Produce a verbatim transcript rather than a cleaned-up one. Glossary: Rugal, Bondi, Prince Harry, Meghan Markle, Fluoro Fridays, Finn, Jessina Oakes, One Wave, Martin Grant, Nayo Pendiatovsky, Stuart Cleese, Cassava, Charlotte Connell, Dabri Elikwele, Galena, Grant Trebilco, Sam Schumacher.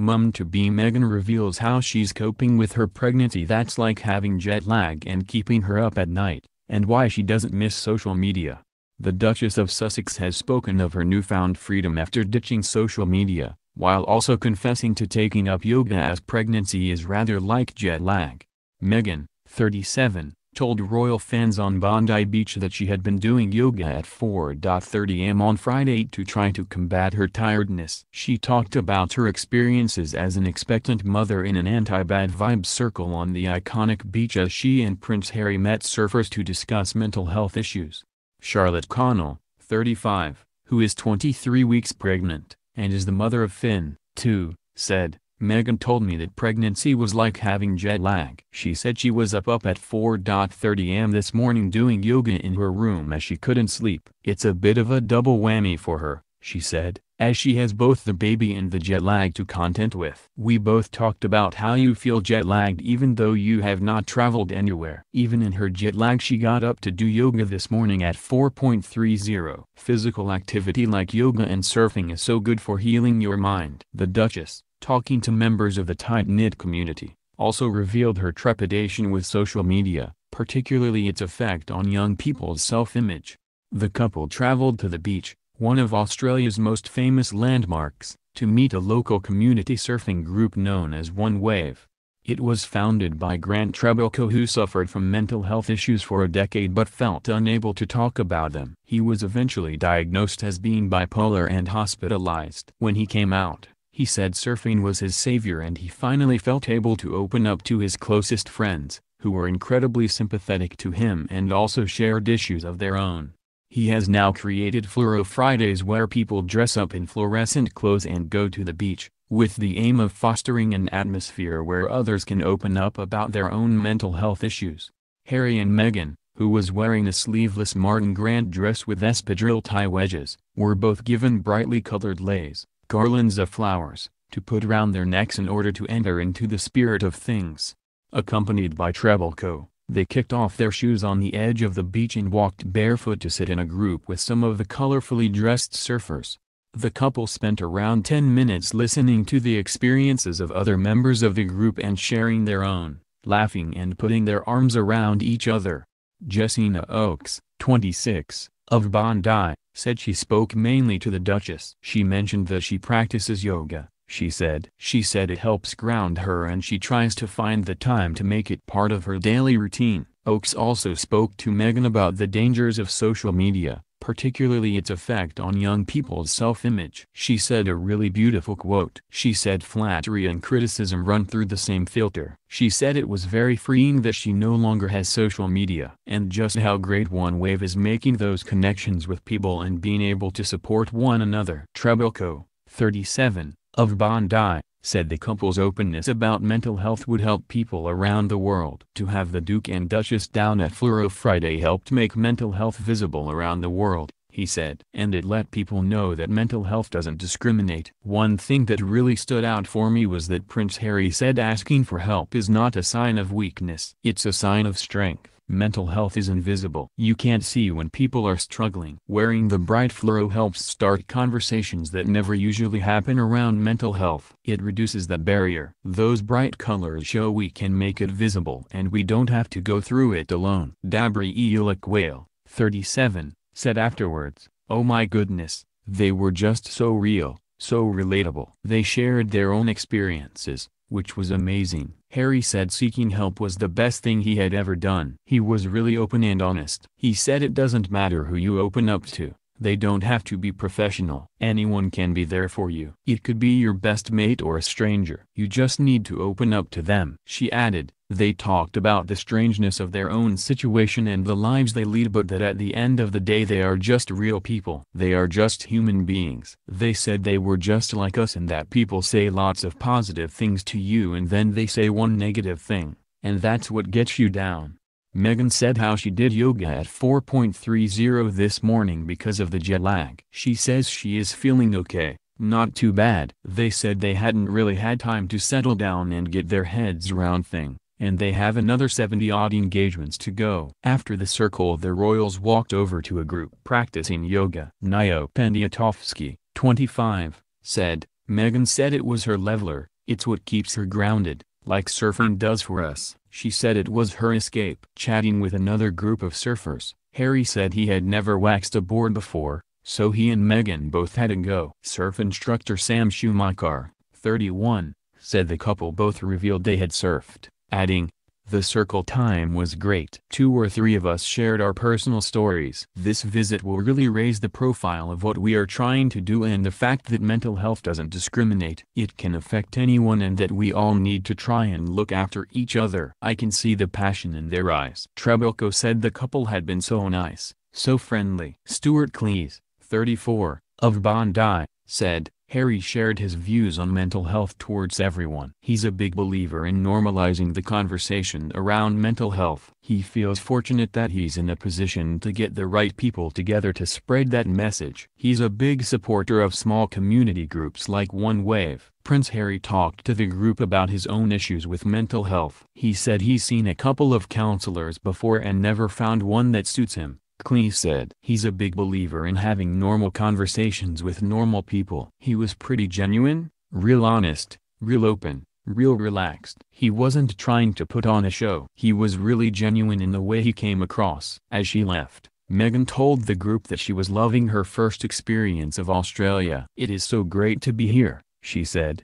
Mum-to-be Meghan reveals how she's coping with her pregnancy that's like having jet lag and keeping her up at night, and why she doesn't miss social media. The Duchess of Sussex has spoken of her newfound freedom after ditching social media, while also confessing to taking up yoga as pregnancy is rather like jet lag. Meghan, thirty-seven, told royal fans on Bondi Beach that she had been doing yoga at four thirty a m on Friday to try to combat her tiredness. She talked about her experiences as an expectant mother in an anti-bad vibes circle on the iconic beach as she and Prince Harry met surfers to discuss mental health issues. Charlotte Connell, thirty-five, who is twenty-three weeks pregnant, and is the mother of Finn, too, said, "Meghan told me that pregnancy was like having jet lag. She said she was up up at four thirty a m this morning doing yoga in her room as she couldn't sleep. It's a bit of a double whammy for her," she said, as she has both the baby and the jet lag to contend with. "We both talked about how you feel jet lagged even though you have not traveled anywhere." Even in her jet lag, she got up to do yoga this morning at four thirty. "Physical activity like yoga and surfing is so good for healing your mind." The Duchess, talking to members of the tight-knit community, also revealed her trepidation with social media, particularly its effect on young people's self-image. The couple traveled to the beach, one of Australia's most famous landmarks, to meet a local community surfing group known as One Wave. It was founded by Grant Trebilco, who suffered from mental health issues for a decade but felt unable to talk about them. He was eventually diagnosed as being bipolar and hospitalized. When he came out, he said surfing was his savior, and he finally felt able to open up to his closest friends, who were incredibly sympathetic to him and also shared issues of their own. He has now created Fluoro Fridays, where people dress up in fluorescent clothes and go to the beach, with the aim of fostering an atmosphere where others can open up about their own mental health issues. Harry and Meghan, who was wearing a sleeveless Martin Grant dress with espadrille tie wedges, were both given brightly colored leis, garlands of flowers, to put round their necks in order to enter into the spirit of things. Accompanied by Trebilco, they kicked off their shoes on the edge of the beach and walked barefoot to sit in a group with some of the colorfully dressed surfers. The couple spent around ten minutes listening to the experiences of other members of the group and sharing their own, laughing and putting their arms around each other. Jessina Oakes, twenty-six, of Bondi, said she spoke mainly to the Duchess. She mentioned that she practices yoga. She said. She said it helps ground her and she tries to find the time to make it part of her daily routine. Oakes also spoke to Meghan about the dangers of social media, particularly its effect on young people's self-image. She said a really beautiful quote. She said flattery and criticism run through the same filter. She said it was very freeing that she no longer has social media. And just how great One Wave is making those connections with people and being able to support one another. Trebilco, thirty-seven, of Bondi, said the couple's openness about mental health would help people around the world. To have the Duke and Duchess down at Fluoro Friday helped make mental health visible around the world, he said. And it let people know that mental health doesn't discriminate. One thing that really stood out for me was that Prince Harry said asking for help is not a sign of weakness. It's a sign of strength. Mental health is invisible. You can't see when people are struggling. Wearing the bright fluoro helps start conversations that never usually happen around mental health. It reduces the barrier. Those bright colors show we can make it visible and we don't have to go through it alone. Dabri Elikwele, thirty-seven, said afterwards, "Oh my goodness, they were just so real, so relatable." They shared their own experiences, which was amazing. Harry said seeking help was the best thing he had ever done. He was really open and honest. He said it doesn't matter who you open up to, they don't have to be professional. Anyone can be there for you. It could be your best mate or a stranger. You just need to open up to them. She added, they talked about the strangeness of their own situation and the lives they lead, but that at the end of the day they are just real people. They are just human beings. They said they were just like us, and that people say lots of positive things to you and then they say one negative thing, and that's what gets you down. Meghan said how she did yoga at four thirty this morning because of the jet lag. She says she is feeling okay. Not too bad. They said they hadn't really had time to settle down and get their heads around things, and they have another seventy odd engagements to go. After the circle, the royals walked over to a group practicing yoga. Nayo Pendiatovsky, twenty-five, said, Meghan said it was her leveler, it's what keeps her grounded, like surfing does for us. She said it was her escape. Chatting with another group of surfers, Harry said he had never waxed aboard before, so he and Meghan both had a go. Surf instructor Sam Schumacher, thirty-one, said the couple both revealed they had surfed, adding, "The circle time was great. Two or three of us shared our personal stories. This visit will really raise the profile of what we are trying to do and the fact that mental health doesn't discriminate. It can affect anyone and that we all need to try and look after each other. I can see the passion in their eyes." Trebilco said the couple had been so nice, so friendly. Stuart Cleese, thirty-four, of Bondi, said, "Harry shared his views on mental health towards everyone. He's a big believer in normalizing the conversation around mental health. He feels fortunate that he's in a position to get the right people together to spread that message. He's a big supporter of small community groups like One Wave." Prince Harry talked to the group about his own issues with mental health. He said he's seen a couple of counselors before and never found one that suits him. Cleese said, "He's a big believer in having normal conversations with normal people. He was pretty genuine, real honest, real open, real relaxed. He wasn't trying to put on a show. He was really genuine in the way he came across." As she left, Meghan told the group that she was loving her first experience of Australia. "It is so great to be here," she said.